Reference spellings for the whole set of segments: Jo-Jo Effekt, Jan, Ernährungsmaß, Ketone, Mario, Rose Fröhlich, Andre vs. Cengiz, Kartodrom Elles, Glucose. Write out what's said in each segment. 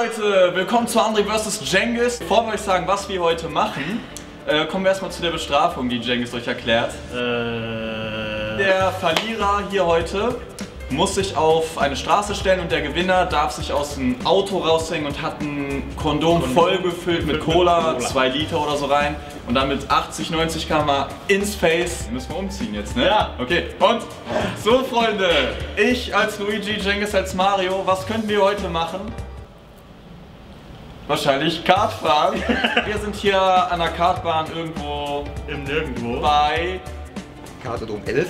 Leute, willkommen zu Andre vs. Cengiz. Bevor wir euch sagen, was wir heute machen, kommen wir erstmal zu der Bestrafung, die Cengiz euch erklärt. Der Verlierer hier heute muss sich auf eine Straße stellen und der Gewinner darf sich aus dem Auto raushängen und hat ein Kondom voll gefüllt mit Cola, 2 Liter oder so rein und dann mit 80, 90 km/h ins Face. Den müssen wir umziehen jetzt, ne? Ja. Okay, und so Freunde, ich als Luigi, Cengiz als Mario, was könnten wir heute machen? Wahrscheinlich Kartfahren. Wir sind hier an der Kartbahn irgendwo im Nirgendwo bei Kartodrom Elles.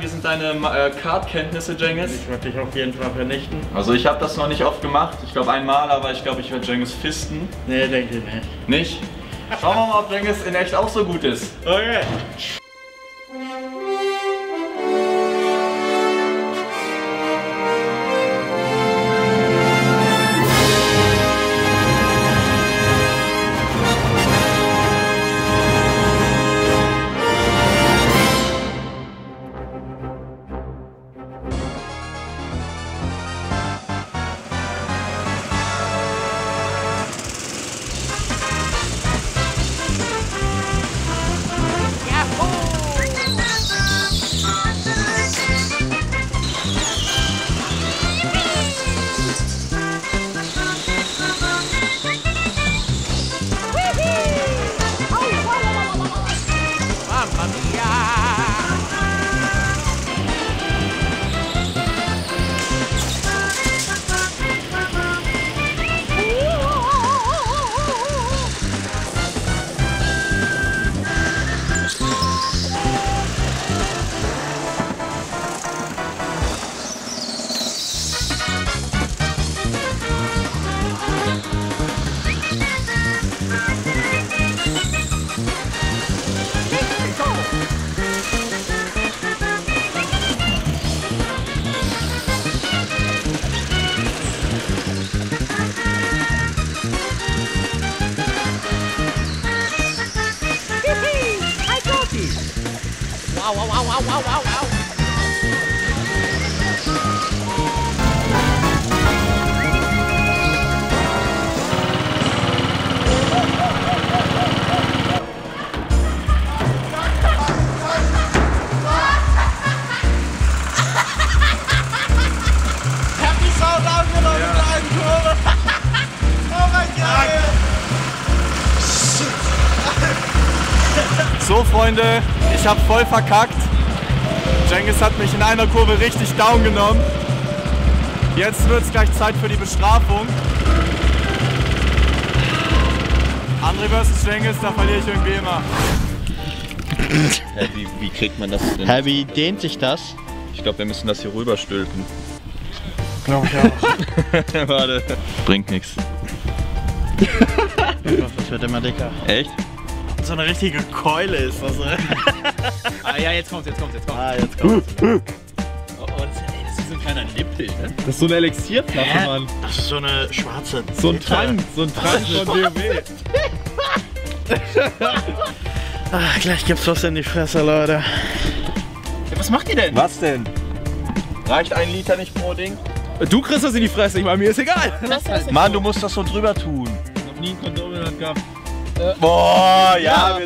Wie sind deine Kartkenntnisse, Cengiz? Ich werde dich auf jeden Fall vernichten. Also ich habe das noch nicht oft gemacht. Ich glaube einmal, aber ich glaube, ich werde Cengiz fisten. Nee, denke ich nicht. Nicht? Schauen wir mal, ob Cengiz in echt auch so gut ist. Okay. Wow, wow, wow, wow, wow, wow. So Freunde, ich habe voll verkackt. Cengiz hat mich in einer Kurve richtig down genommen. Jetzt wird es gleich Zeit für die Bestrafung. Andre vs. Cengiz, da verliere ich irgendwie immer. Hä, wie kriegt man das denn? Hä, wie dehnt sich das? Ich glaube, wir müssen das hier rüberstülpen. Glaube ich auch. Warte. Bringt nichts. Das wird immer dicker. Echt? So eine richtige Keule ist das. Ah ja, jetzt kommt's. Ah, jetzt kommt's. Oh, das ist so ein kleiner Nippel, ne? Das ist so eine Elixierflasche, Mann. Das ist so eine schwarze. So ein Trank von DOW. Ach, gleich gibt's was in die Fresse, Leute. Ja, was macht ihr denn? Was denn? Reicht 1 Liter nicht pro Ding? Du kriegst das in die Fresse, ich meine, mir ist egal. Halt Mann, du musst das so drüber tun. Ich hab nie ein Kondom in der Hand gehabt. Boah, ja,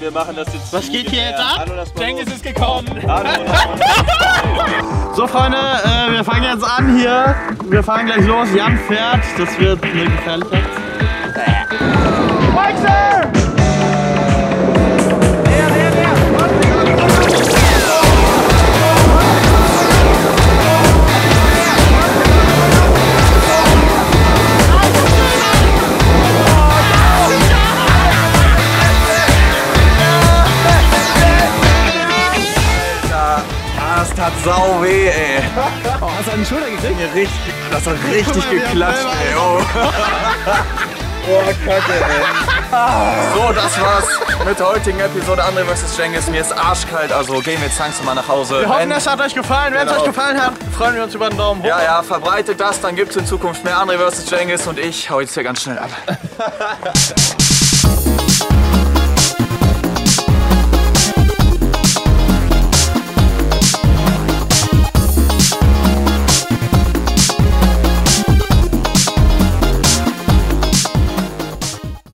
wir machen das jetzt. Was geht hier jetzt ab? Cengiz ist gekommen. So Freunde, wir fangen jetzt an hier. Wir fahren gleich los. Jan fährt, das wird eine gefährliche. Das hat sau weh, ey. Oh, hast du an die Schulter gekriegt? Richtig, das hat richtig geklatscht, ey. Oh. Oh, Kacke, ey. So, das war's mit der heutigen Episode Andre vs. Cengiz. Mir ist arschkalt, also gehen wir jetzt langsam mal nach Hause. Wir hoffen, es hat euch gefallen. Wenn es euch gefallen hat, freuen wir uns über einen Daumen hoch. Ja, ja, verbreitet das, dann gibt's in Zukunft mehr Andre vs. Cengiz und ich hau jetzt hier ganz schnell ab.